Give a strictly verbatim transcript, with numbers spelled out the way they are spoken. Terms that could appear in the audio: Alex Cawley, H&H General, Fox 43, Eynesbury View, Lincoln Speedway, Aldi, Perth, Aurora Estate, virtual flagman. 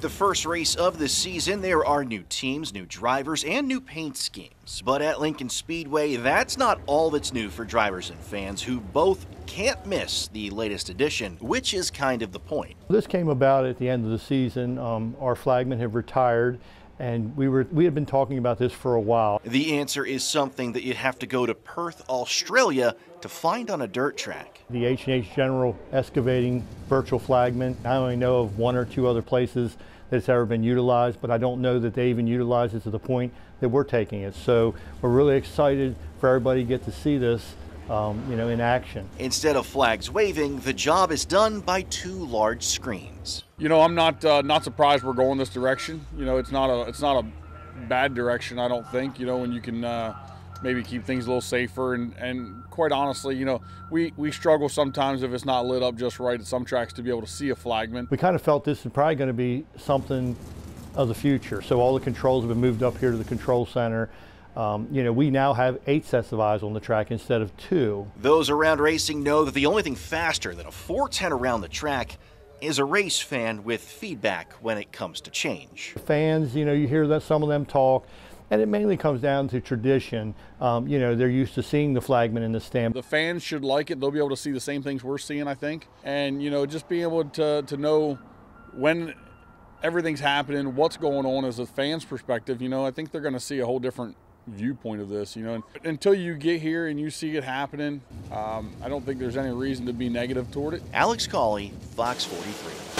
the first race of the season, there are new teams, new drivers, and new paint schemes. But at Lincoln Speedway, that's not all that's new for drivers and fans who both can't miss the latest edition, which is kind of the point. This came about at the end of the season. Um, our flagmen have retired, and we were we had been talking about this for a while. The answer is something that you'd have to go to Perth, Australia to find on a dirt track. The H and H General excavating virtual flagmen. I only know of one or two other places that's ever been utilized, but I don't know that they even utilize it to the point that we're taking it. So we're really excited for everybody to get to see this Um, you know, in action. Instead of flags waving, the job is done by two large screens. You know, I'm not uh, not surprised we're going this direction. You know, it's not a it's not a bad direction, I don't think. You know, when you can uh, maybe keep things a little safer, and and quite honestly, you know, we we struggle sometimes if it's not lit up just right at some tracks to be able to see a flagman. We kind of felt this is probably going to be something of the future. So all the controls have been moved up here to the control center. Um, you know, we now have eight sets of eyes on the track instead of two. Those around racing know that the only thing faster than a four ten around the track is a race fan with feedback when it comes to change. Fans, you know, you hear that some of them talk, and it mainly comes down to tradition. Um, you know, they're used to seeing the flagman in the stand. The fans should like it. They'll be able to see the same things we're seeing, I think. And, you know, just being able to, to know when everything's happening, what's going on as a fan's perspective, you know, I think they're going to see a whole different viewpoint of this, you know, and until you get here and you see it happening, um, I don't think there's any reason to be negative toward it. Alex Cawley, Fox forty-three.